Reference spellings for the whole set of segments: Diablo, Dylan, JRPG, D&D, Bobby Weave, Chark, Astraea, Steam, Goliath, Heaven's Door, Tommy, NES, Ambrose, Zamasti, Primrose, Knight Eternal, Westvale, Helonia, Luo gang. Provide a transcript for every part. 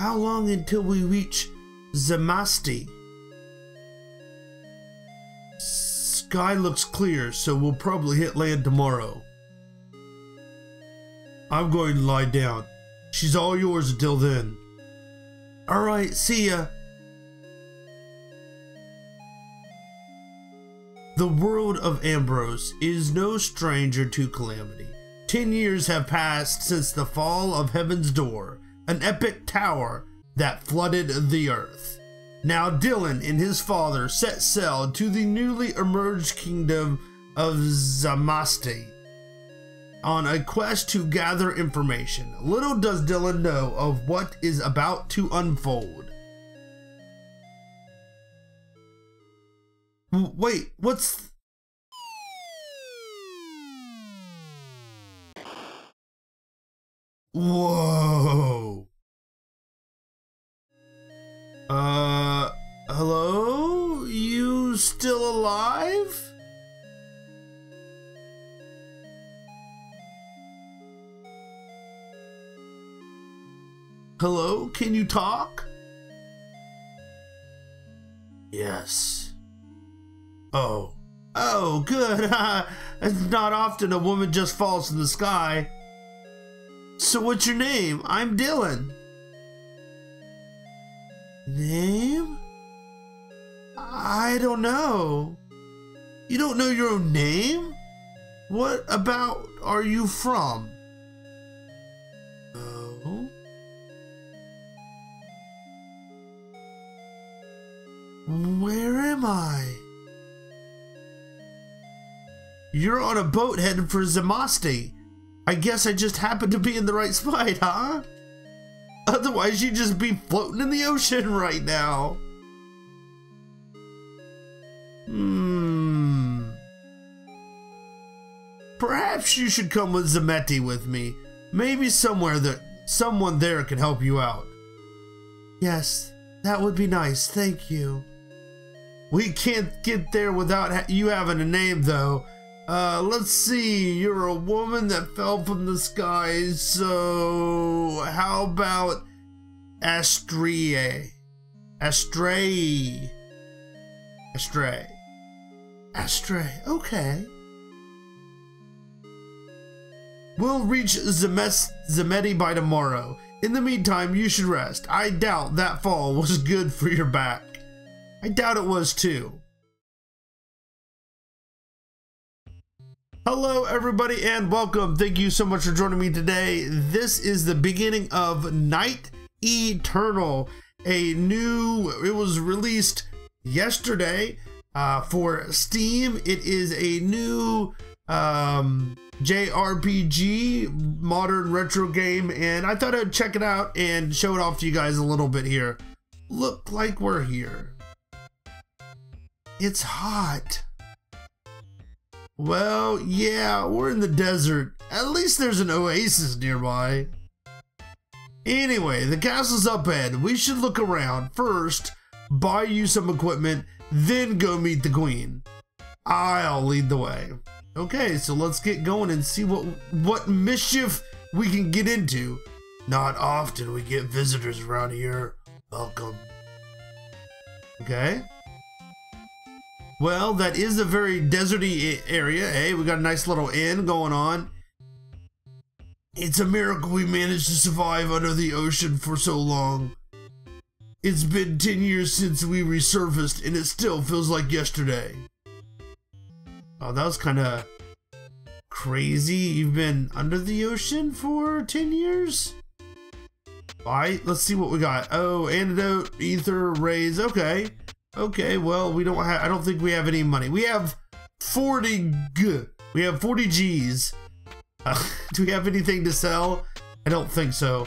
How long until we reach Zamasti? Sky looks clear, so we'll probably hit land tomorrow. I'm going to lie down. She's all yours until then. Alright, see ya. The world of Ambrose is no stranger to calamity. 10 years have passed since the fall of Heaven's Door, an epic tower that flooded the earth. Now Dylan and his father set sail to the newly emerged kingdom of Zamasti on a quest to gather information. Little does Dylan know of what is about to unfold. Wait, what's... Whoa. Hello? You still alive? Hello, can you talk? Yes. Oh. Oh, good. It's not often a woman just falls from the sky. So what's your name? I'm Dylan. Name? I don't know. You don't know your own name? What about are you from? Oh. Where am I? You're on a boat headed for Zamasti. I guess I just happened to be in the right spot, huh? Otherwise, you'd just be floating in the ocean right now. Perhaps you should come with Zamatti with me. Maybe someone there can help you out. Yes, that would be nice. Thank you. We can't get there without you having a name, though. Let's see, you're a woman that fell from the sky, so how about Astraea? Astraea, okay. We'll reach Zamatti by tomorrow. In the meantime, you should rest. I doubt that fall was good for your back. I doubt it was too. Hello everybody and welcome. Thank you so much for joining me today. This is the beginning of Knight Eternal, it was released yesterday for Steam. It is a new JRPG, modern retro game, and I thought I'd check it out and show it off to you guys a little bit here. Look like we're here. It's hot. Well, yeah, we're in the desert. At least there's an oasis nearby. Anyway, the castle's up ahead. We should look around first, buy you some equipment, then go meet the queen. I'll lead the way. Okay, so let's get going and see what mischief we can get into. Not often we get visitors around here. Welcome. Okay. Well, that is a very deserty area. Hey, we got a nice little inn going on. It's a miracle we managed to survive under the ocean for so long. It's been 10 years since we resurfaced, and it still feels like yesterday. Oh, that was kind of crazy. You've been under the ocean for 10 years? All right, let's see what we got. Oh, antidote, ether, rays, okay. Okay, well, we don't have, I don't think we have any money. We have 40 G's. Do we have anything to sell? I don't think so.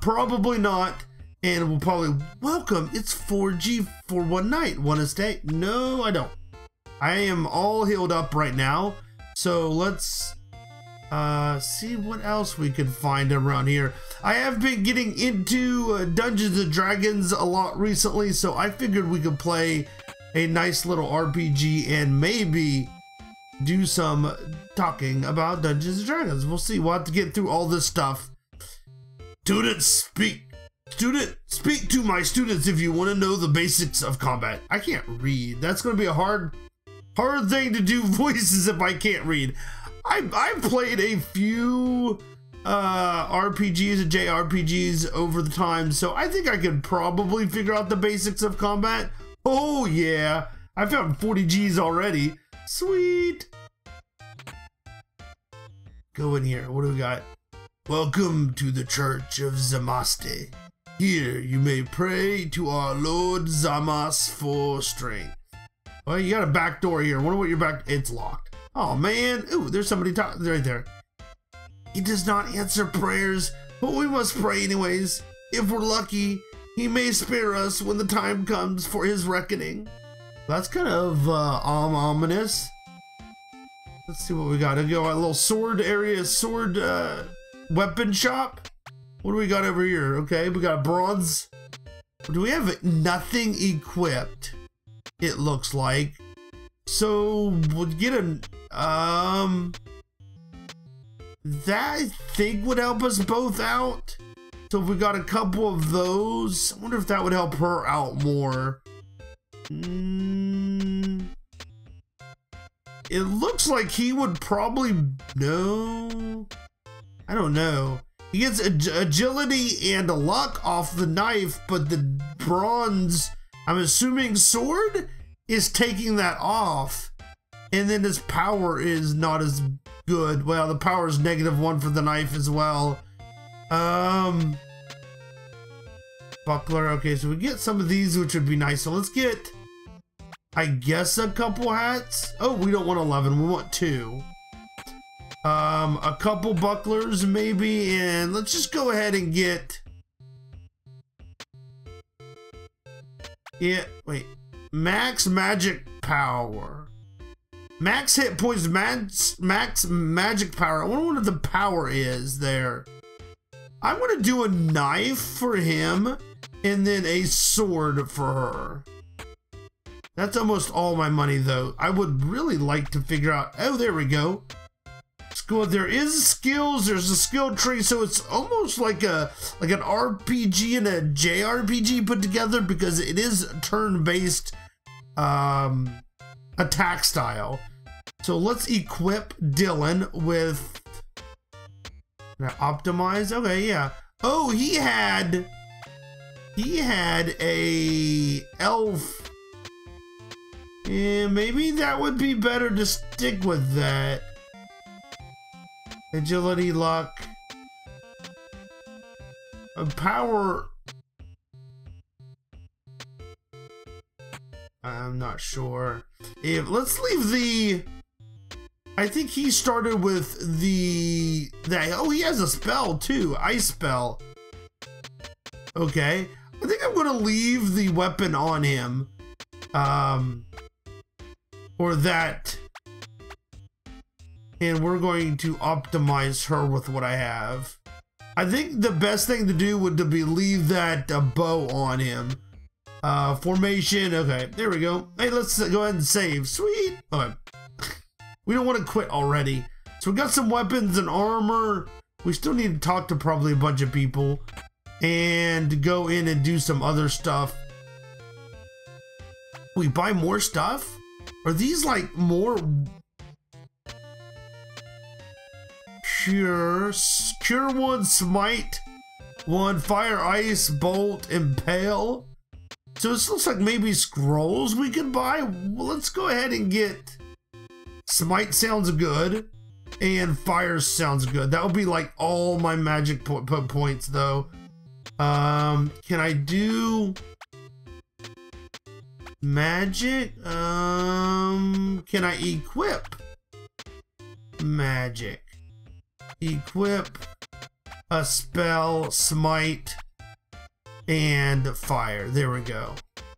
Probably not. And we'll probably, welcome, it's 4G for one night. Want to stay? No, I don't. I am all healed up right now. So let's see what else we could find around here. I have been getting into Dungeons and Dragons a lot recently, so I figured we could play a nice little RPG and maybe do some talking about Dungeons and Dragons. We'll see. We'll have to get through all this stuff. Students speak student. Speak to my students if you want to know the basics of combat. I can't read. That's going to be a hard thing to do voices if I can't read. I've played a few RPGs and JRPGs over the time, so I think I could probably figure out the basics of combat. Oh yeah, I found 40 G's already. Sweet. Go in here. What do we got? Welcome to the Church of Zamasti. Here you may pray to our Lord Zamas for strength. Well, you got a back door here. Wonder what your back... It's locked. Oh man. Ooh, there's somebody talking right there. He does not answer prayers, but we must pray anyways. If we're lucky, he may spare us when the time comes for his reckoning. That's kind of ominous. Let's see what we got. We got a little sword area, sword weapon shop. What do we got over here? Okay, we got bronze. Do we have nothing equipped? It looks like. So we'll get an that I think would help us both out. So if we got a couple of those, I wonder if that would help her out more. It looks like he would probably... No, I don't know. He gets agility and luck off the knife, but the bronze, I'm assuming sword, is taking that off. And then his power is not as good. Well, the power is -1 for the knife as well. Buckler. Okay, so we get some of these, which would be nice. So let's get, I guess, a couple hats. Oh, we don't want 11. We want 2. A couple bucklers maybe, and let's just go ahead and get... Yeah, wait. Max magic power. Max hit points, max magic power. I wonder what the power is there. I'm going to do a knife for him and then a sword for her. That's almost all my money, though. I would really like to figure out... Oh, there we go. School. There is skills. There's a skill tree, so it's almost like a like an RPG and a JRPG put together, because it is turn-based attack style. So let's equip Dylan with... optimize. Okay, yeah. Oh, he had a elf. Yeah, maybe that would be better to stick with that. Agility, luck, power. I'm not sure. If let's leave the... I think he started with the oh, he has a spell too. Ice spell. Okay. I think I'm gonna leave the weapon on him. Or that. And we're going to optimize her with what I have. I think the best thing to do would be leave that bow on him. Formation. Okay, there we go. Hey, let's go ahead and save. Sweet. Okay. We don't want to quit already. So we got some weapons and armor. We still need to talk to probably a bunch of people and go in and do some other stuff. We buy more stuff? Are these like more cure one, smite one, fire, ice, bolt, impale? So this looks like maybe scrolls we could buy. Well, let's go ahead and get... Smite sounds good, and fire sounds good. That would be like all my magic points, though. Can I do magic? Can I equip magic? Equip a spell, smite, and fire. There we go.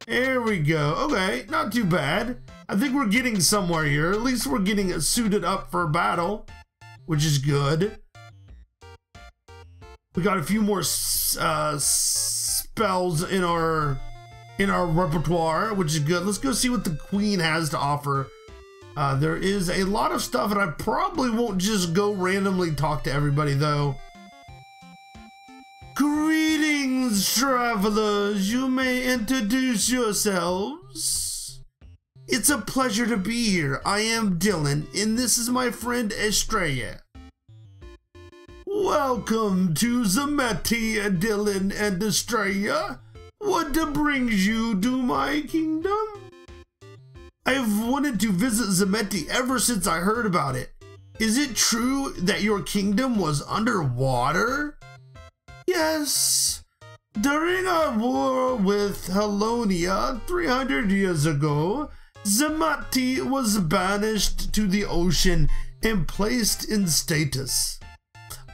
There we go. Okay, not too bad. I think we're getting somewhere here. At least we're getting suited up for battle, which is good. We got a few more spells in our repertoire, which is good. Let's go see what the queen has to offer. There is a lot of stuff, and I probably won't just go randomly talk to everybody, though. Greetings, Greetings, travelers. You may introduce yourselves. It's a pleasure to be here. I am Dylan, and this is my friend Astraea. Welcome to Zamasti, Dylan and Astraea. What brings you to my kingdom? I've wanted to visit Zamasti ever since I heard about it. Is it true that your kingdom was underwater? Yes. During our war with Helonia 300 years ago, Zamasti was banished to the ocean and placed in stasis.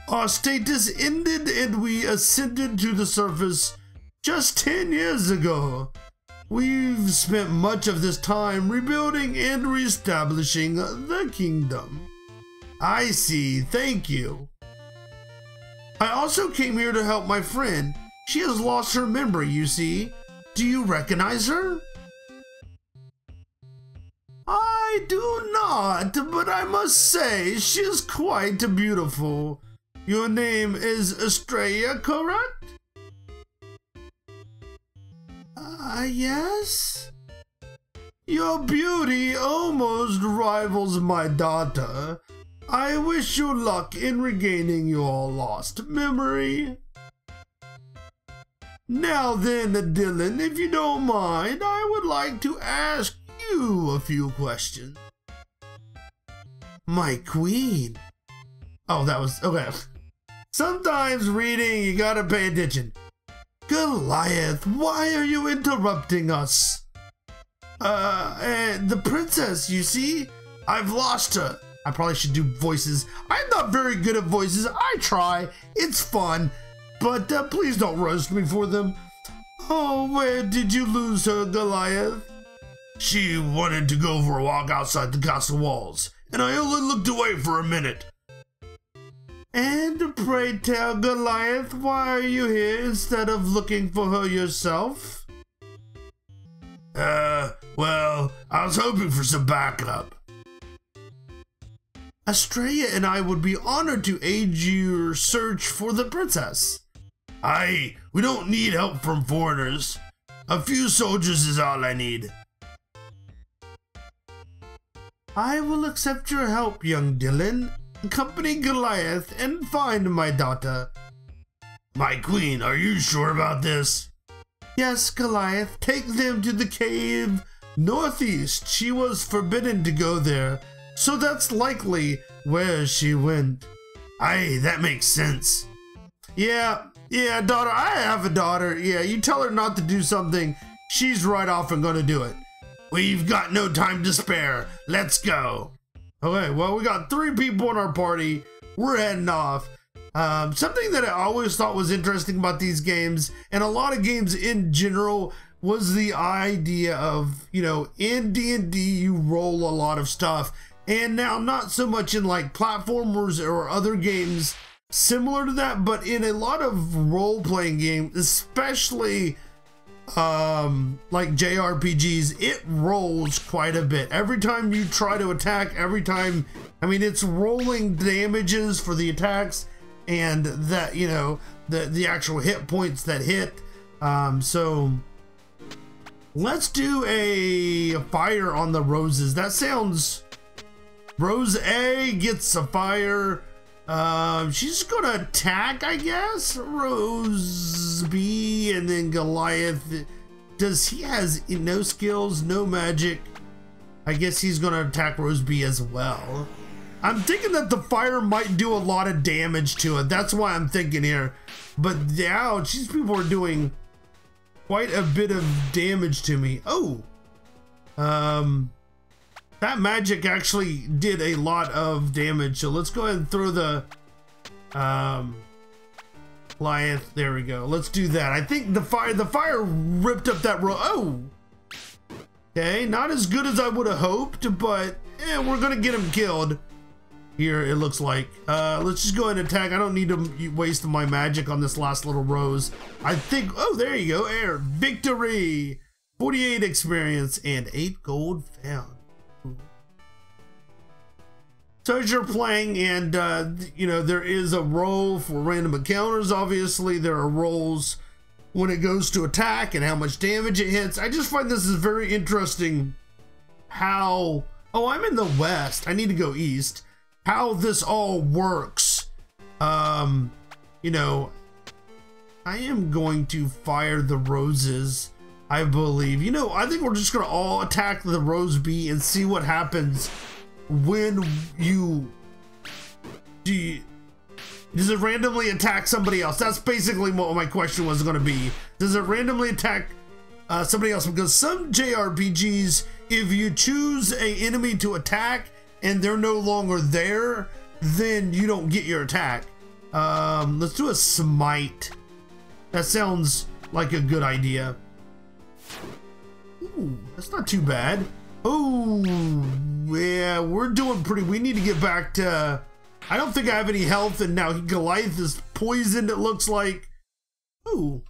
Our status ended and we ascended to the surface just 10 years ago. We've spent much of this time rebuilding and reestablishing the kingdom. I see, thank you. I also came here to help my friend. She has lost her memory, you see. Do you recognize her? I do not, but I must say she is quite beautiful. Your name is Astraea, correct? Yes? Your beauty almost rivals my daughter. I wish you luck in regaining your lost memory. Now then, Dylan, if you don't mind, I would like to ask you a few questions. My queen. Oh, that was, okay. Sometimes reading, you gotta pay attention. Goliath, why are you interrupting us? And the princess, you see? I've lost her. I probably should do voices. I'm not very good at voices. I try. It's fun. But please don't roast me for them. Oh, where did you lose her, Goliath? She wanted to go for a walk outside the castle walls, and I only looked away for a minute. And pray tell, Goliath, why are you here instead of looking for her yourself? Well, I was hoping for some backup. Astraea and I would be honored to aid your search for the princess. We don't need help from foreigners. A few soldiers is all I need. I will accept your help, young Dylan. Accompany Goliath and find my daughter. My queen, are you sure about this? Yes, Goliath. Take them to the cave northeast. She was forbidden to go there, so that's likely where she went. Aye, that makes sense. Yeah, daughter. I have a daughter. Yeah, you tell her not to do something, she's right off and gonna do it. We've got no time to spare. Let's go. Okay, well, we got 3 people in our party. We're heading off. Something that I always thought was interesting about these games, and a lot of games in general, was the idea of, you know, in D&D you roll a lot of stuff. And now not so much in like platformers or other games similar to that, but in a lot of role-playing games, especially like JRPGs, it rolls quite a bit. Every time you try to attack, I mean, it's rolling damages for the attacks and that, you know, the actual hit points that hit. So let's do a fire on the roses. That sounds, Rose A gets a fire. She's gonna attack, I guess. Rose B, and then Goliath. Does he has no skills, no magic? I guess he's gonna attack Rose B as well. I'm thinking that the fire might do a lot of damage to it. That's why I'm thinking here. But now these people are doing quite a bit of damage to me. Oh, that magic actually did a lot of damage. So let's go ahead and throw the Goliath. There we go. Let's do that. I think the fire ripped up that row. Oh, okay. Not as good as I would have hoped, but we're going to get him killed here. It looks like, let's just go ahead and attack. I don't need to waste my magic on this last little rose. I think, oh, there you go. Air victory, 48 experience and 8 gold found. So as you're playing, and you know, there is a role for random encounters. Obviously, there are roles when it goes to attack and how much damage it hits. I just find this is very interesting how, oh, I'm in the West, I need to go East, how this all works. You know, I am going to fire the roses, I believe. You know, I think we're just gonna all attack the rose bee and see what happens when you do. Does it randomly attack somebody else? That's basically what my question was going to be. Does it randomly attack somebody else? Because some JRPGs, if you choose an enemy to attack and they're no longer there, then you don't get your attack. Let's do a smite. That sounds like a good idea. Ooh, that's not too bad. Oh, yeah, we're doing pretty... We need to get back to... I don't think I have any health, and now Goliath is poisoned, it looks like. Ooh.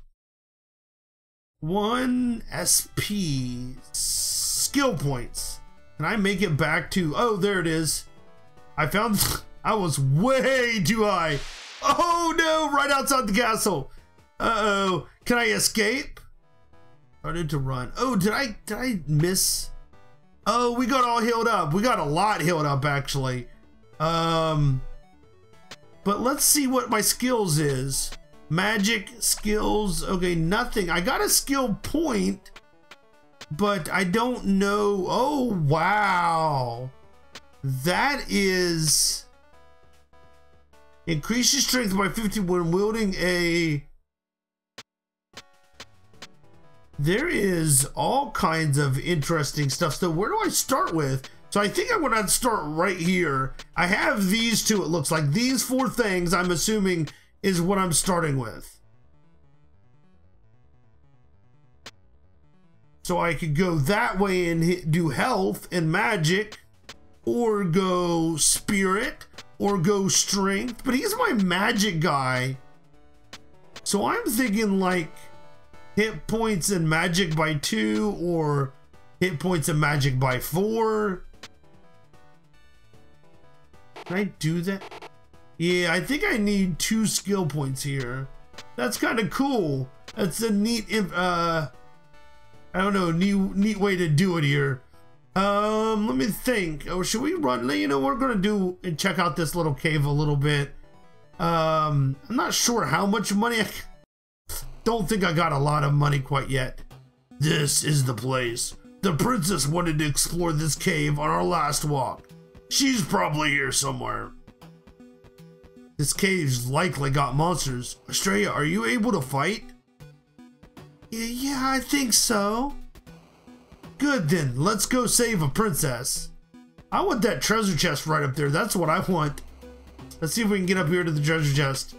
1 SP. Skill points. Can I make it back to... Oh, there it is. I found... I was way too high. Oh, no! Right outside the castle. Uh-oh. Can I escape? Started to run. Oh, did I miss... Oh, we got all healed up. We got a lot healed up, actually. But let's see what my skills is. Magic skills. Okay, nothing. I got a skill point, but I don't know. Oh, wow. That is... Increase your strength by 50 when wielding a... There is all kinds of interesting stuff. So where do I start with? So I think I'm gonna start right here. I have these two, it looks like. These four things, I'm assuming, is what I'm starting with. So I could go that way and hit, do health and magic, or go spirit, or go strength. But he's my magic guy. So I'm thinking like... hit points and magic by 2, or hit points and magic by 4. Can I do that? Yeah, I think I need 2 skill points here. That's kind of cool. That's a neat, I don't know, neat way to do it here. Let me think. Oh, should we run? You know, we're gonna do and check out this little cave a little bit. I'm not sure how much money I can. Don't think I got a lot of money quite yet. This is the place. The princess wanted to explore this cave on our last walk. She's probably here somewhere. This cave's likely got monsters. Astraea, are you able to fight? Yeah, I think so. Good then, let's go save a princess. I want that treasure chest right up there. That's what I want. Let's see if we can get up here to the treasure chest.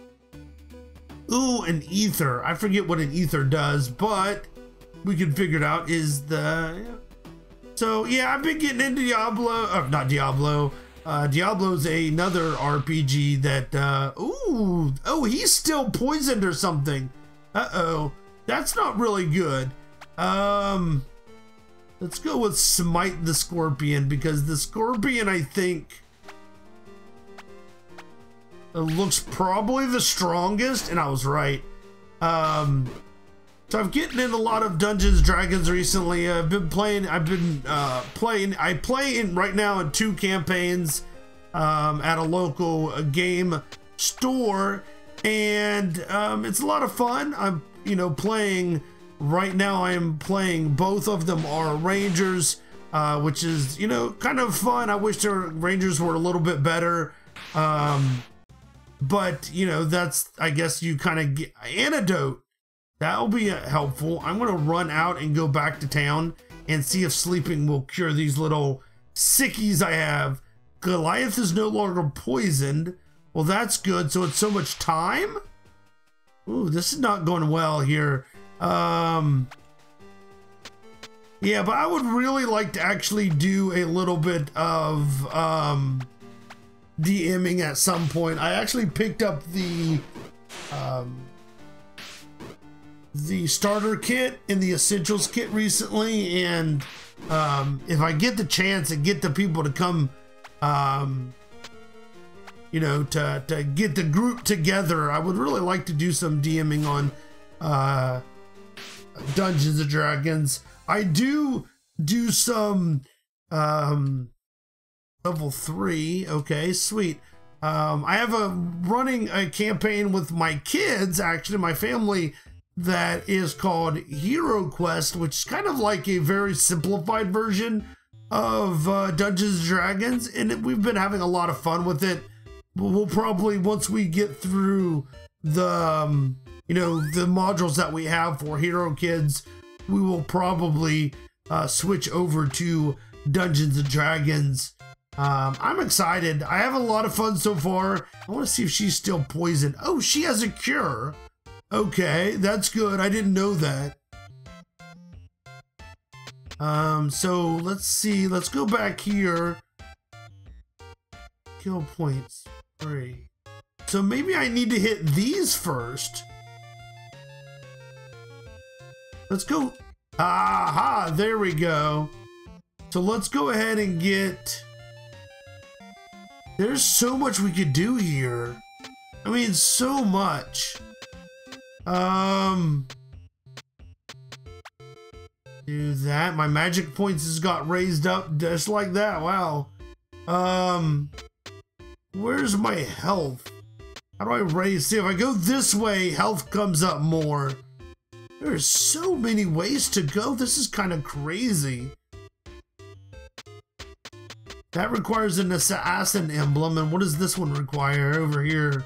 Ooh, an ether. I forget what an ether does, but we can figure it out. Is the... So, yeah, I've been getting into Diablo. Not Diablo. Diablo's another RPG that... Ooh. Oh, he's still poisoned or something. Uh-oh. That's not really good. Let's go with Smite the Scorpion, because the Scorpion, I think... It looks probably the strongest, and I was right. So I'm getting in a lot of Dungeons & Dragons recently. I've been playing. I play in right now in 2 campaigns at a local game store, and it's a lot of fun. I'm, you know, playing right now. I am playing both of them are Rangers, which is, you know, kind of fun. I wish their Rangers were a little bit better. But, you know, that's, I guess you kind of get antidote. That'll be helpful. I'm going to run out and go back to town and see if sleeping will cure these little sickies I have. Goliath is no longer poisoned. Well, that's good. So it's so much time. Ooh, this is not going well here. Yeah, but I would really like to actually do a little bit of, DMing at some point. I actually picked up the starter kit and the essentials kit recently, and if I get the chance and get the people to come, you know, to get the group together, I would really like to do some DMing on Dungeons and Dragons. I do some level 3. Okay, sweet. I have running a campaign with my kids, actually, my family, that is called Hero Quest, which is kind of like a very simplified version of Dungeons and Dragons, and we've been having a lot of fun with it. We'll probably, once we get through the you know, the modules that we have for Hero Kids, we will probably switch over to Dungeons and Dragons. I'm excited. I have a lot of fun so far. I want to see if she's still poisoned. Oh, she has a cure. Okay, that's good. I didn't know that. So let's see. Let's go back here. Kill points. 3. So maybe I need to hit these first. Let's go. Aha, there we go. So let's go ahead and get... There's so much we could do here. I mean, so much. Do that. My magic points has got raised up just like that. Wow. Where's my health? How do I raise? See, if I go this way, health comes up more. There's so many ways to go. This is kind of crazy. That requires an assassin emblem, and what does this one require over here?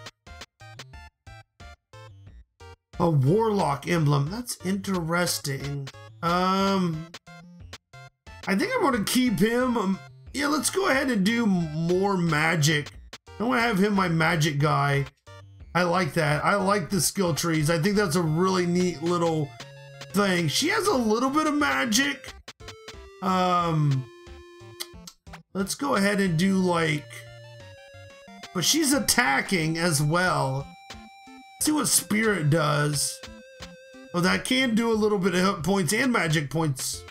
A warlock emblem. That's interesting. I think I'm gonna keep him. Yeah, let's go ahead and do more magic. I want to have him my magic guy. I like that. I like the skill trees. I think that's a really neat little thing. She has a little bit of magic. Let's go ahead and do like... But she's attacking as well. Let's see what Spirit does. Oh, that can do a little bit of hit points and magic points.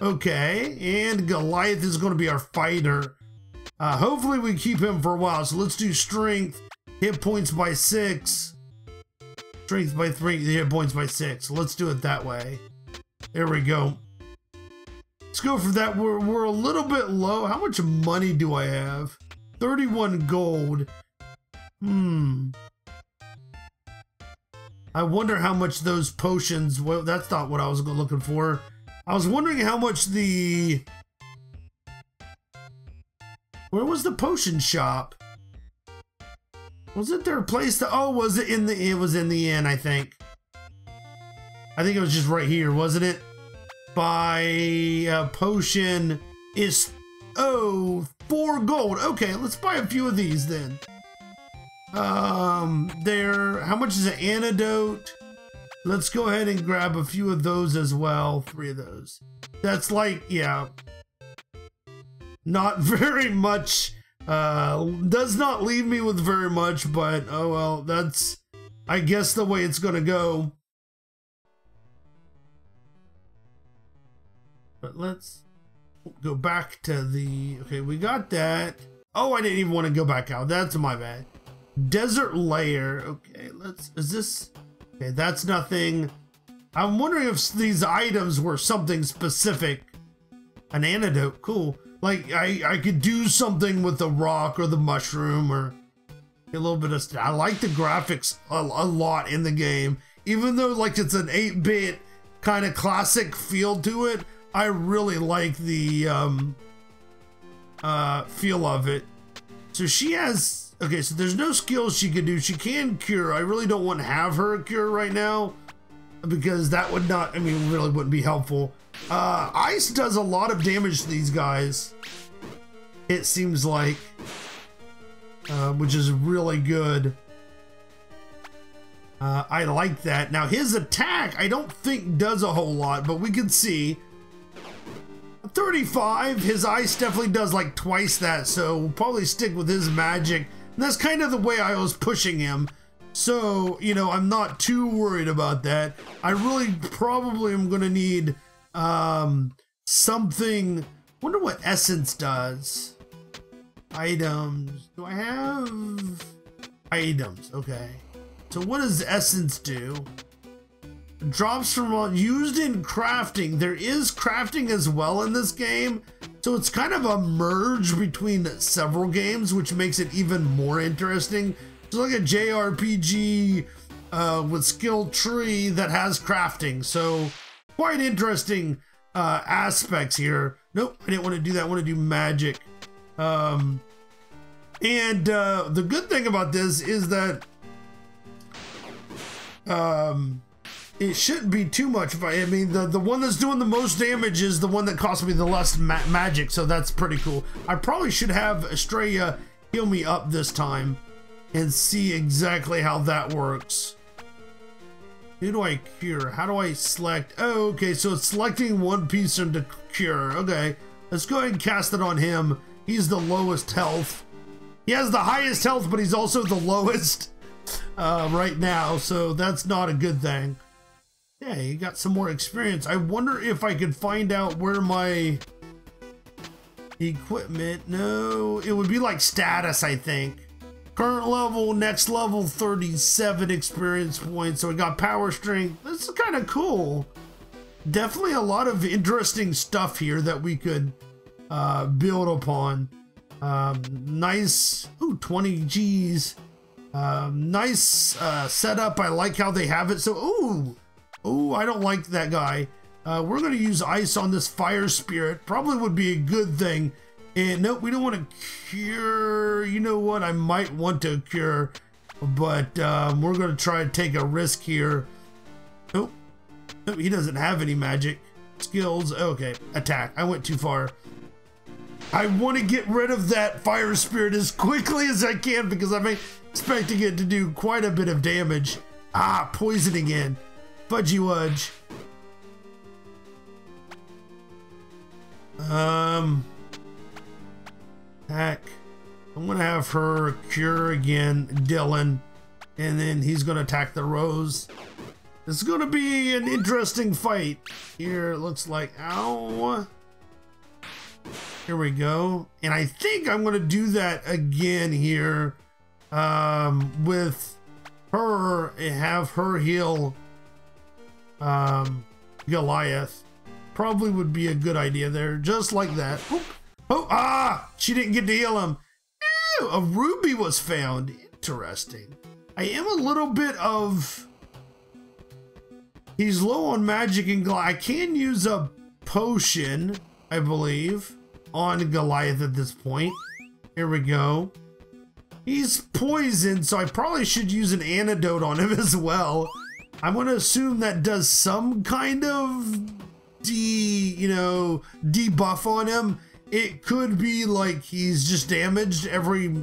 Okay, and Goliath is going to be our fighter. Hopefully we keep him for a while. So let's do strength. Hit points by 6. Strength by 3, hit points by 6. Let's do it that way. There we go. Let's go for that. We're a little bit low. How much money do I have? 31 gold. I wonder how much those potions... Well, that's not what I was looking for. I was wondering how much the... Where was the potion shop? Wasn't there a place to... Oh, was it in the... It was in the inn, I think. I think it was just right here, wasn't it? Buy a potion is... Oh, 4 gold. Okay, let's buy a few of these then. There... How much is an antidote? Let's go ahead and grab a few of those as well. 3 of those. That's like, yeah... Not very much, does not leave me with very much, but oh well, that's, I guess, the way it's gonna go. But let's go back to the, okay, we got that. Oh, I didn't even want to go back out. That's my bad. Desert layer. Okay, let's, is this, okay, that's nothing. I'm wondering if these items were something specific. An antidote, cool. Like, I could do something with the rock or the mushroom or a little bit of... I like the graphics a lot in the game. Even though, like, it's an 8-bit kind of classic feel to it, I really like the feel of it. So she has... Okay, so there's no skills she can do. She can cure. I really don't want to have her cure right now because that would not... I mean, really wouldn't be helpful. Ice does a lot of damage to these guys, it seems like, which is really good. I like that. Now his attack, I don't think does a whole lot, but we can see 35. His ice definitely does like twice that, so we'll probably stick with his magic. And that's kind of the way I was pushing him. So, you know, I'm not too worried about that. I really probably am going to need... something. Wonder what essence does. Items. Do I have items? Okay. So what does essence do? drops from used in crafting. There is crafting as well in this game, so it's kind of a merge between several games, which makes it even more interesting. It's like a JRPG with skill tree that has crafting, so quite interesting aspects here. Nope, I didn't want to do that. I want to do magic. The good thing about this is that it shouldn't be too much. But I mean, the one that's doing the most damage is the one that costs me the less magic, so that's pretty cool. I probably should have Astraea heal me up this time and see exactly how that works. Who do I cure? How do I select? Oh, okay, so it's selecting one piece to cure. Okay, let's go ahead and cast it on him. He's the lowest health. He has the highest health, but he's also the lowest right now, so that's not a good thing. Yeah, he got some more experience. I wonder if I could find out where my equipment... No, it would be like status, I think. Current level, next level, 37 experience points. So we got power strength. This is kind of cool. Definitely a lot of interesting stuff here that we could build upon. Nice, ooh, 20 G's. Nice setup. I like how they have it. So, ooh, I don't like that guy. We're gonna use ice on this fire spirit. Probably would be a good thing. And nope, we don't want to cure. You know what? I might want to cure, but we're gonna try to take a risk here. Nope. Nope. He doesn't have any magic skills. Okay, attack. I went too far. I want to get rid of that fire spirit as quickly as I can because I'm expecting it to do quite a bit of damage. Ah, poison again. Fudgy wudge. Heck. I'm going to have her cure again, Dylan. And then he's going to attack the rose. It's going to be an interesting fight. Here, it looks like. Ow. Here we go. And I think I'm going to do that again here with her and have her heal Goliath. Probably would be a good idea there. Just like that. Oop. Oh, ah, she didn't get to heal him. Ew, a ruby was found. Interesting. I am a little bit of... He's low on magic and Goliath. I can use a potion, I believe, on Goliath at this point. Here we go. He's poisoned, so I probably should use an antidote on him as well. I'm going to assume that does some kind of debuff on him. It could be like he's just damaged every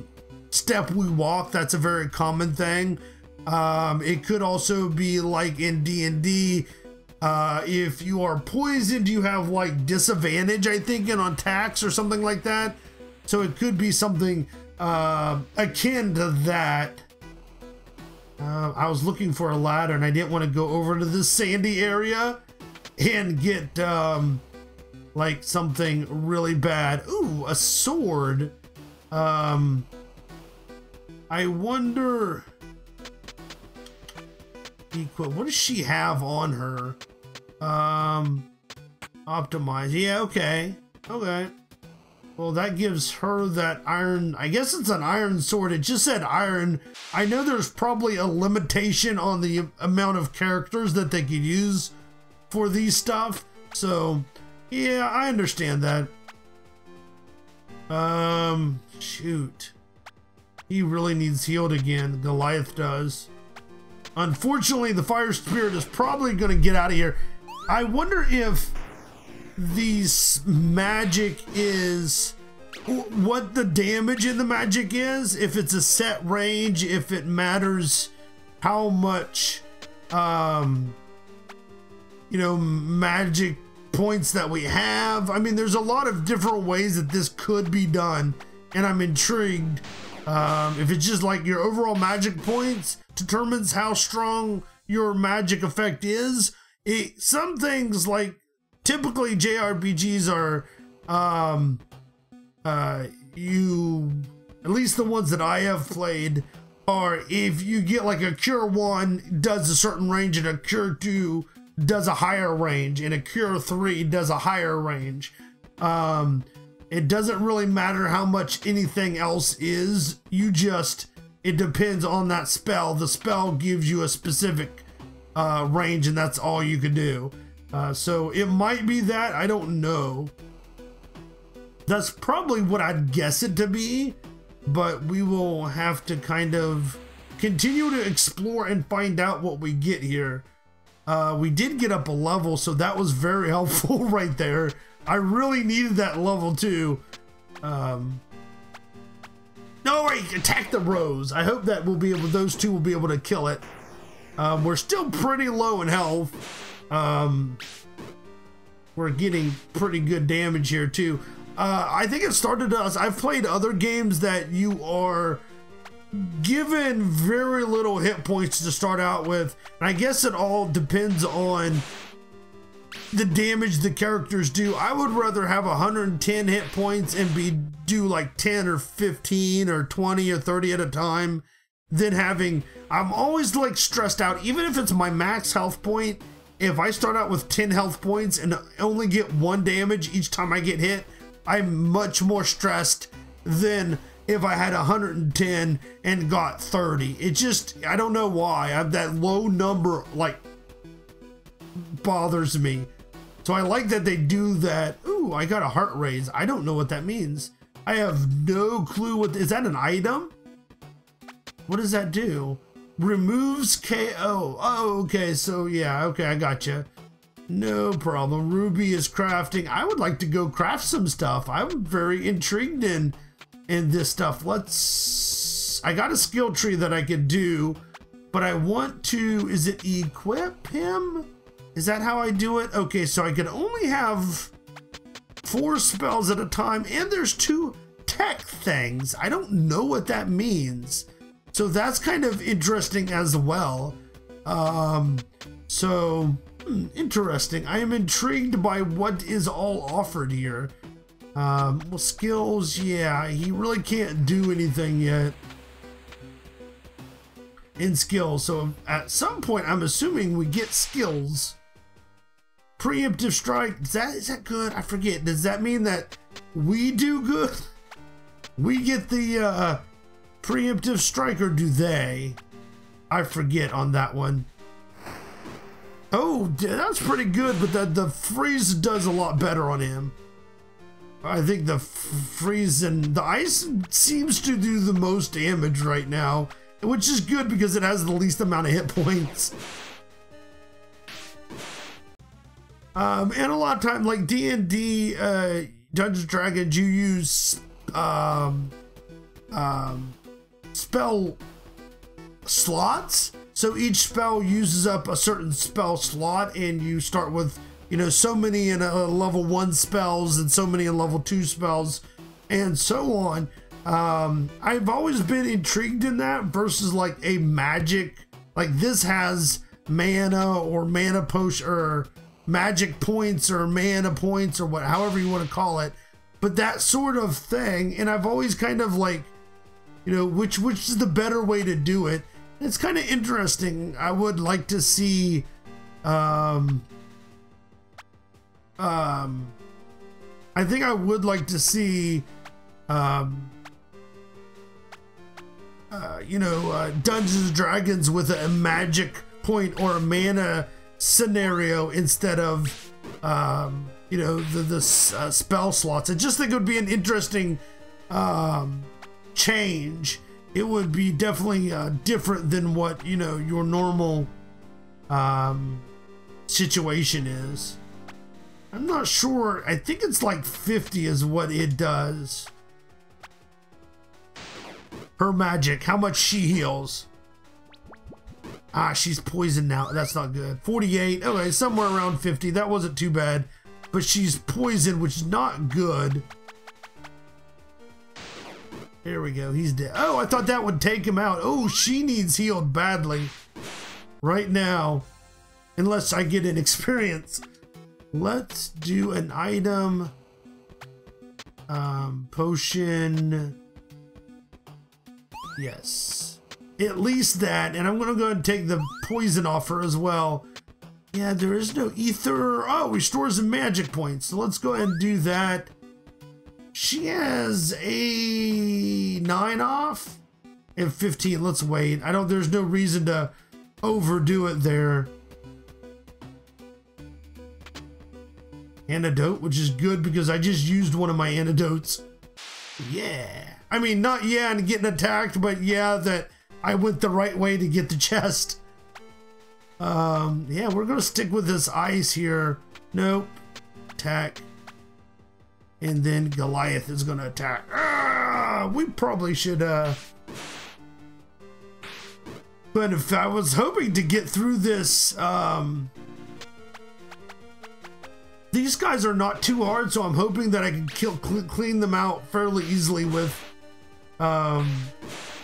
step we walk. That's a very common thing. It could also be like in D&D. If you are poisoned, you have like disadvantage, I think, and on attacks or something like that. So it could be something akin to that. I was looking for a ladder and I didn't want to go over to this sandy area and get like something really bad. Ooh, a sword. I wonder... What does she have on her? Optimize. Yeah, okay. Okay. Well, that gives her that iron. I guess it's an iron sword. It just said iron. I know there's probably a limitation on the amount of characters that they could use for these stuff. So, yeah, I understand that. Shoot. He really needs healed again. Goliath does. Unfortunately, the fire spirit is probably going to get out of here. I wonder if these magic is what the damage in the magic is, if it's a set range, if it matters how much magic points that we have. I mean, there's a lot of different ways that this could be done, and I'm intrigued. If it's just like your overall magic points determines how strong your magic effect is. Some things, like typically JRPGs are, at least the ones that I have played, Or if you get like a cure one does a certain range and a cure two does a higher range and a cure three does a higher range. It doesn't really matter how much anything else is. You just, it depends on that spell. The spell gives you a specific range and that's all you can do. So it might be that, I don't know. That's probably what I'd guess it to be, but we will have to kind of continue to explore and find out what we get here. We did get up a level, so that was very helpful right there. I really needed that level too. No, wait, attack the rose. I hope that we'll be able, those two will be able to kill it. We're still pretty low in health. We're getting pretty good damage here too. I think it started us. I've played other games that you are given very little hit points to start out with. And I guess it all depends on the damage the characters do. I would rather have 110 hit points and do like 10 or 15 or 20 or 30 at a time than having, I'm always like stressed out, even if it's my max health point. If I start out with 10 health points and only get 1 damage each time I get hit, I'm much more stressed than if I had 110 and got 30. It just, I don't know why. I have that low number, like, bothers me. So I like that they do that. Ooh, I got a heart raise. I don't know what that means. I have no clue what, is that an item? What does that do? Removes KO. Oh, okay. So yeah, okay, I gotcha. No problem. Ruby is crafting. I would like to go craft some stuff. I'm very intrigued in this stuff. Let's, I got a skill tree that I could do, but I want to, is it equip him? Is that how I do it? Okay, so I can only have 4 spells at a time, and there's 2 tech things. I don't know what that means. So that's kind of interesting as well. So interesting. I am intrigued by what is all offered here. Well, skills, yeah, he really can't do anything yet in skills. So at some point, I'm assuming we get skills. Preemptive strike, is that good? I forget. Does that mean that we do good? We get the preemptive strike, or do they? I forget on that one. Oh, that's pretty good, but the freeze does a lot better on him. I think the freeze and the ice seems to do the most damage right now, which is good because it has the least amount of hit points. And a lot of time, like D&D, Dungeons & Dragons, you use spell slots. So each spell uses up a certain spell slot, and you start with, you know, so many in level 1 spells and so many in level 2 spells and so on. I've always been intrigued in that versus like a magic, like this has mana or mana potion or magic points or mana points or what, however you want to call it. But that sort of thing. And I've always kind of like, you know, which is the better way to do it. It's kind of interesting. I would like to see I think I would like to see you know, Dungeons and Dragons with a magic point or a mana scenario instead of you know, the spell slots. I just think it would be an interesting change. It would be definitely different than what, you know, your normal situation is. I'm not sure. I think it's like 50 is what it does. Her magic, how much she heals. Ah, she's poisoned now. That's not good. 48. Okay, somewhere around 50. That wasn't too bad. But she's poisoned, which is not good. There we go. He's dead. Oh, I thought that would take him out. Oh, she needs healed badly right now. Unless I get an experience. Let's do an item. Potion. Yes. At least that, and I'm going to go ahead and take the poison off her as well. Yeah, there is no ether. Oh, restores some magic points. So let's go ahead and do that. She has a 9 off and 15. Let's wait. I don't, there's no reason to overdo it there. Antidote, which is good because I just used one of my antidotes. Yeah. I mean, not yeah and getting attacked, but yeah, that I went the right way to get the chest. Yeah, we're going to stick with this ice here. Nope. Attack. And then Goliath is going to attack. Ah, we probably should... But if I was hoping to get through this... These guys are not too hard, so I'm hoping that I can clean them out fairly easily with...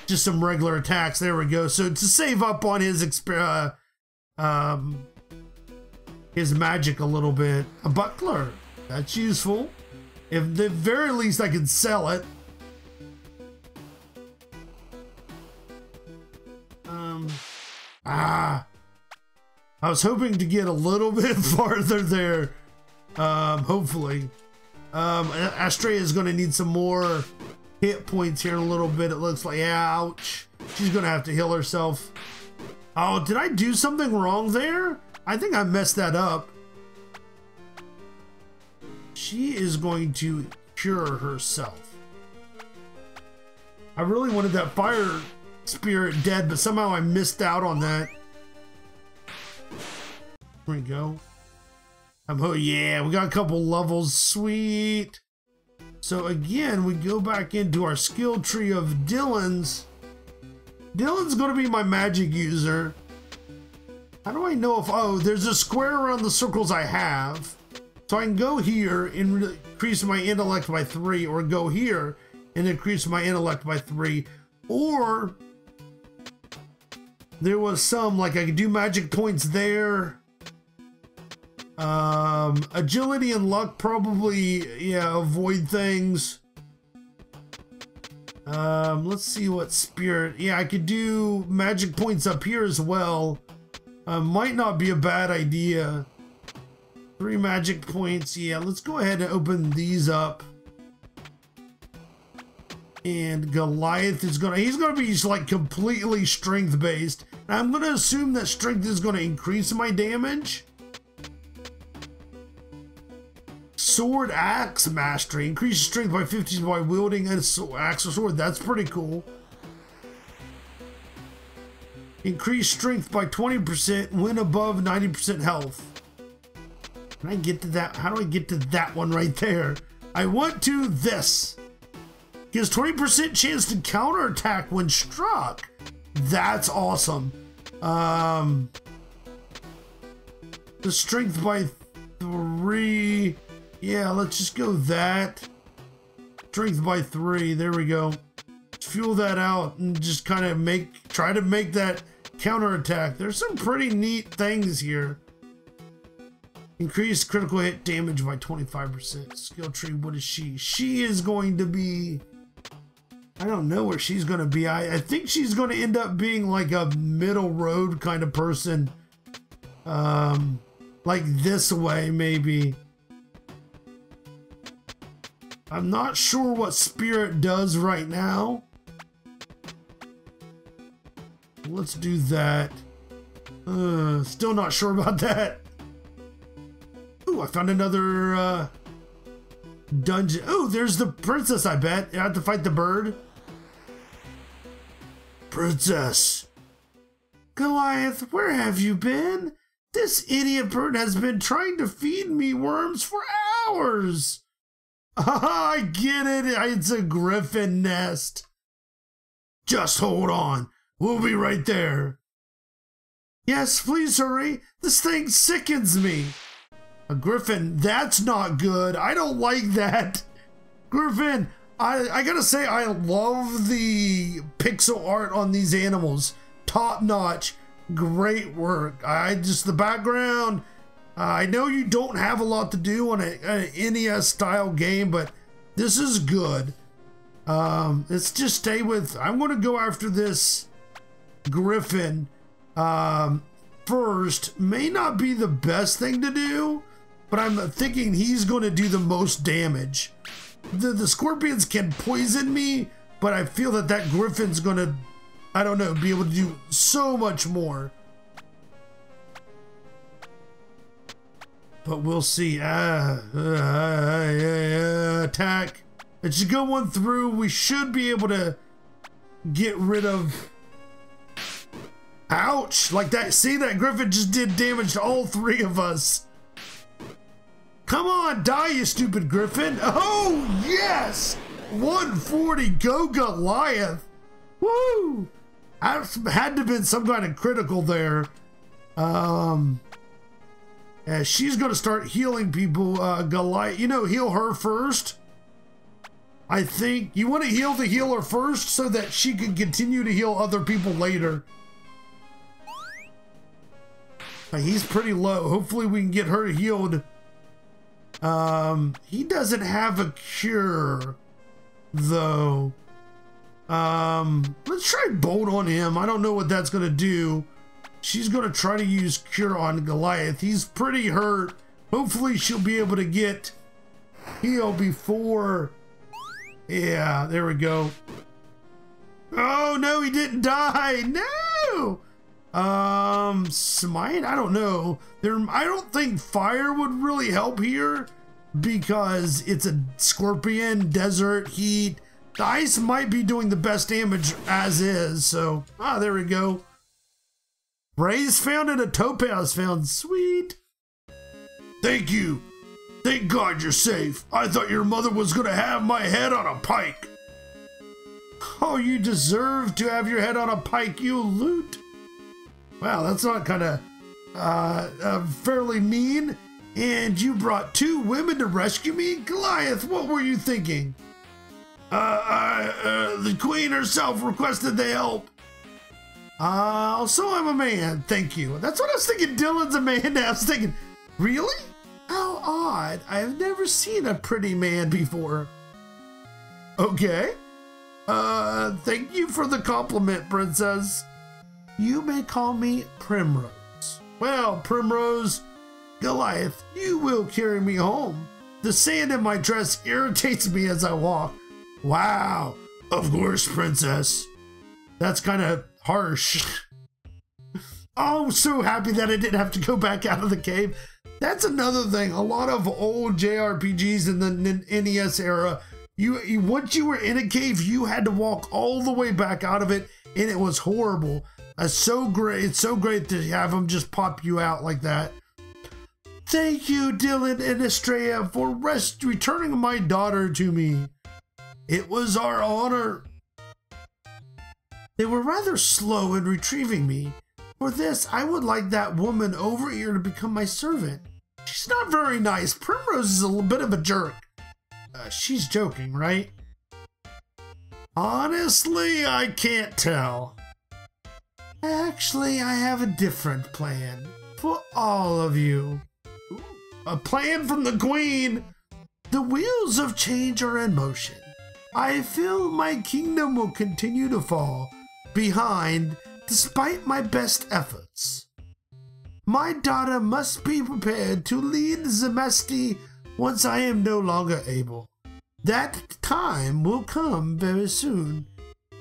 just some regular attacks. There we go. So to save up on his magic a little bit. A buckler. That's useful. If at the very least I can sell it. I was hoping to get a little bit farther there. Hopefully. Astraea is going to need some more hit points here in a little bit. It looks like, ouch. She's going to have to heal herself. Oh, did I do something wrong there? I think I messed that up. She is going to cure herself. I really wanted that fire spirit dead, but somehow I missed out on that. Here we go. Oh yeah, we got a couple levels. Sweet. So again, we go back into our skill tree of Dylan's. Dylan's going to be my magic user. How do I know if... Oh, there's a square around the circles I have. So I can go here and increase my intellect by 3. Or go here and increase my intellect by 3. Or... There was some, like I could do magic points there. Agility and luck probably, yeah, avoid things. Let's see what spirit. Yeah, I could do magic points up here as well. Might not be a bad idea. 3 magic points. Yeah, let's go ahead and open these up. And Goliath is gonna, he's gonna be just like completely strength based. And I'm gonna assume that strength is gonna increase my damage. Sword axe mastery. Increase strength by 15 by wielding an axe or sword. That's pretty cool. Increase strength by 20% when above 90% health. Can I get to that? How do I get to that one right there? I want to this. Gives 20% chance to counterattack when struck. That's awesome. The strength by 3... Yeah, let's just go that. Strength by 3. There we go. Fuel that out and just kind of make, try to make that counterattack. There's some pretty neat things here. Increase critical hit damage by 25%. Skill tree, what is she? She is going to be... I don't know where she's going to be. I think she's going to end up being like a middle road kind of person. Like this way, maybe. I'm not sure what spirit does right now. Let's do that. Still not sure about that. Ooh, I found another dungeon. Oh, there's the princess, I bet. I have to fight the bird. Princess. Goliath, where have you been? This idiot bird has been trying to feed me worms for hours. I get it. It's a griffin nest. Just hold on. We'll be right there. Yes, please hurry. This thing sickens me. A griffin, that's not good. I don't like that. Griffin, I gotta say, I love the pixel art on these animals. Top notch. Great work. Just the background... I know you don't have a lot to do on an NES-style game, but this is good. Let's just stay with... I'm going to go after this Griffin first may not be the best thing to do, but I'm thinking he's going to do the most damage. The scorpions can poison me, but I feel that that Griffin's going to, I don't know, be able to do so much more. But we'll see. Attack. It's a good one through. We should be able to get rid of... Ouch! Like that. See, that Griffin just did damage to all three of us. Come on, die, you stupid Griffin. Oh, yes! 140, go Goliath. Woo! I had to have been some kind of critical there. Yeah, she's going to start healing people. Goliath, you know, heal her first. I think you want to heal the healer first so that she can continue to heal other people later. He's pretty low. Hopefully we can get her healed. He doesn't have a cure, though. Let's try bolt on him. I don't know what that's going to do. She's going to try to use cure on Goliath. He's pretty hurt. Hopefully she'll be able to get healed before... Yeah, there we go. Oh, no, he didn't die. No! Smite? I don't know. I don't think fire would really help here because it's a scorpion, desert, heat. The ice might be doing the best damage as is, so... Ah, there we go. Rays found and a topaz found. Sweet. Thank you. Thank God you're safe. I thought your mother was gonna have my head on a pike. Oh, you deserve to have your head on a pike, you loot. Wow, that's not kind of fairly mean. And you brought two women to rescue me? Goliath, what were you thinking? The queen herself requested the help. Also, I'm a man. Thank you. That's what I was thinking. Dylan's a man now. I was thinking, really? How odd. I've never seen a pretty man before. Okay. Thank you for the compliment, princess. You may call me Primrose. Well, Primrose, Goliath, you will carry me home. The sand in my dress irritates me as I walk. Wow. Of course, princess. That's kind of harsh. Oh, so happy that I didn't have to go back out of the cave. That's another thing. A lot of old JRPGs in the NES era, once you were in a cave, you had to walk all the way back out of it, and it was horrible. It's so great to have them just pop you out like that. Thank you, Dylan and Astraea, for returning my daughter to me. It was our honor. They were rather slow in retrieving me. For this, I would like that woman over here to become my servant. She's not very nice. Primrose is a little bit of a jerk. She's joking, right? Honestly, I can't tell. Actually, I have a different plan for all of you. Ooh, a plan from the queen. The wheels of change are in motion. I feel my kingdom will continue to fall behind despite my best efforts. My daughter must be prepared to lead Zamasti once I am no longer able. That time will come very soon.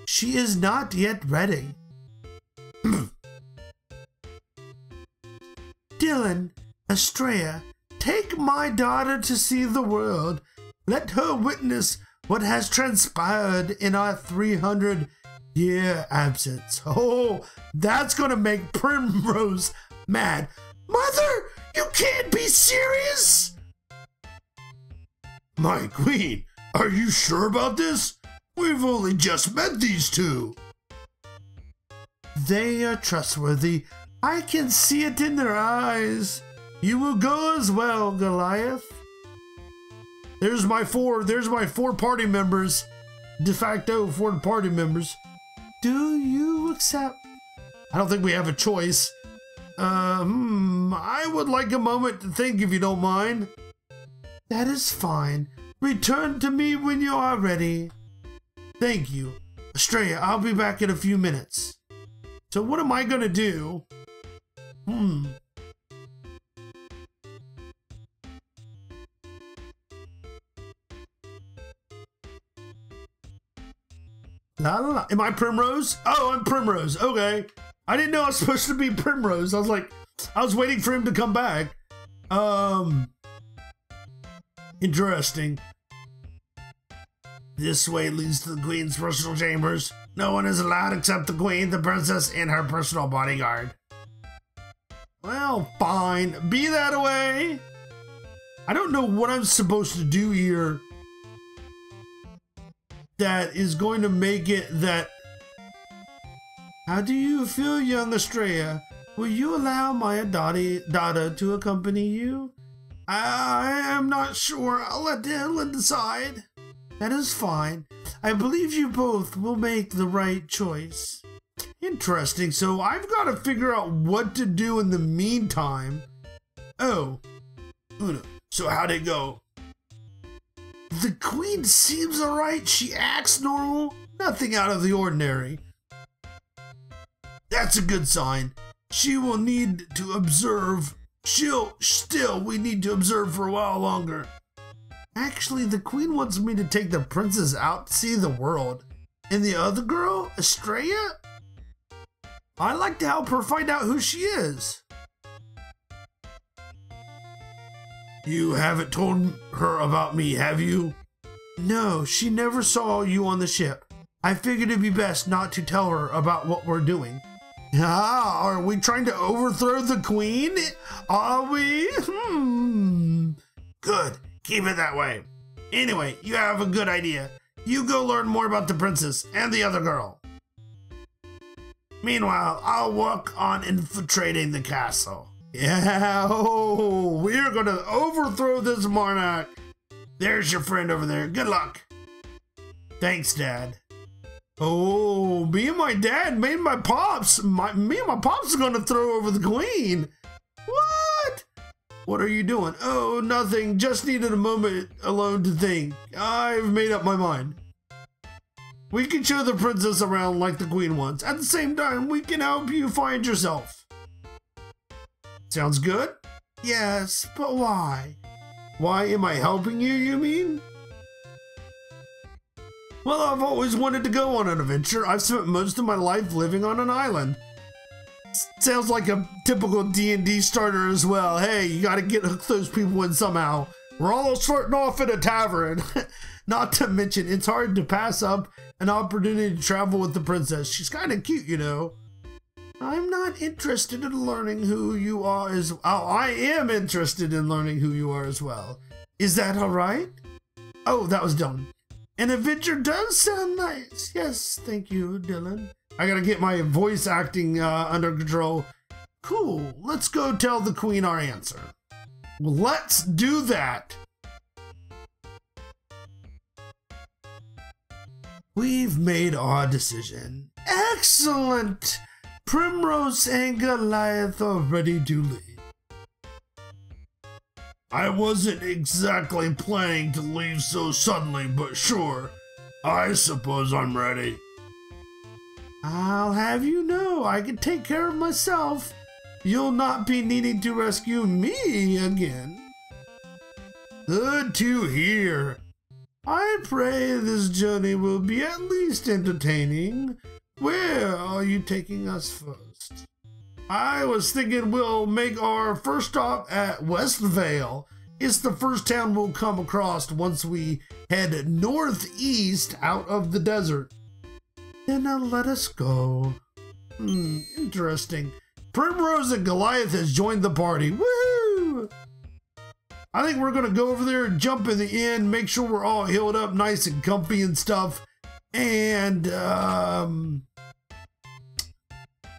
She is not yet ready. Dylan, Astraea, take my daughter to see the world. Let her witness what has transpired in our 300-year absence. Oh, that's gonna make Primrose mad. Mother, you can't be serious! My queen, are you sure about this? We've only just met these two. They are trustworthy. I can see it in their eyes. You will go as well, Goliath. There's my four party members. De facto four party members. Do you accept? I don't think we have a choice. I would like a moment to think if you don't mind. That is fine. Return to me when you are ready. Thank you. Astraea, I'll be back in a few minutes. So what am I gonna do? La, la, la. Am I Primrose? Oh, I'm Primrose. Okay. I didn't know I was supposed to be Primrose. I was like, I was waiting for him to come back. Interesting. This way leads to the Queen's personal chambers. No one is allowed except the Queen, the Princess, and her personal bodyguard. Well, fine. Be that way. I don't know what I'm supposed to do here that is going to make it that... How do you feel, young Astraea? Will you allow my daughter to accompany you? I am not sure. I'll let Dylan decide. That is fine. I believe you both will make the right choice. Interesting. So I've got to figure out what to do in the meantime. Oh. Una. So how'd it go? The Queen seems alright. She acts normal. Nothing out of the ordinary. That's a good sign. She will need to observe. We need to observe for a while longer. Actually, the Queen wants me to take the princess out to see the world. And the other girl, Astraea? I'd like to help her find out who she is. You haven't told her about me, have you? No, she never saw you on the ship. I figured it'd be best not to tell her about what we're doing. Ah, are we trying to overthrow the Queen? Are we? Good. Keep it that way. Anyway, you have a good idea. You go learn more about the princess and the other girl. Meanwhile, I'll work on infiltrating the castle. Yeah, oh, we're gonna overthrow this monarch. There's your friend over there. Good luck. Thanks, Dad. Oh, me and my dad made my pops. Me and my pops are gonna throw over the Queen. What? What are you doing? Oh, nothing. Just needed a moment alone to think. I've made up my mind. We can show the princess around like the Queen wants. At the same time, we can help you find yourself. Sounds good? Yes, but why? Why am I helping you, you mean? Well, I've always wanted to go on an adventure. I've spent most of my life living on an island. Sounds like a typical D&D starter as well. Hey, you gotta hook those people in somehow. We're all starting off at a tavern. Not to mention, it's hard to pass up an opportunity to travel with the princess. She's kinda cute, you know. I'm not interested in learning who you are as well. Oh, I am interested in learning who you are as well. Is that all right? Oh, that was Dylan. An adventure does sound nice. Yes, thank you, Dylan. I gotta get my voice acting under control. Cool. Let's go tell the Queen our answer. Well, let's do that. We've made our decision. Excellent. Primrose and Goliath are ready to leave. I wasn't exactly planning to leave so suddenly, but sure, I suppose I'm ready. I'll have you know I can take care of myself. You'll not be needing to rescue me again. Good to hear. I pray this journey will be at least entertaining. Where are you taking us first? I was thinking we'll make our first stop at Westvale. It's the first town we'll come across once we head northeast out of the desert. Then let us go. Interesting. Primrose and Goliath has joined the party. Woohoo! I think we're going to go over there and jump in the end, make sure we're all healed up nice and comfy and stuff. And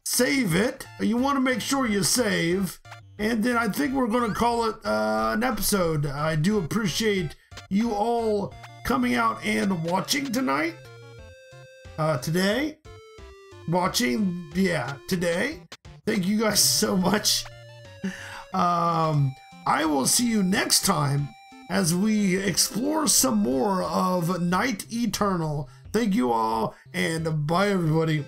save it. You want to make sure you save. And then I think we're going to call it an episode. I do appreciate you all coming out and watching tonight. Today. Watching. Yeah, today. Thank you guys so much. I will see you next time as we explore some more of Knight Eternal. Thank you all, and bye everybody.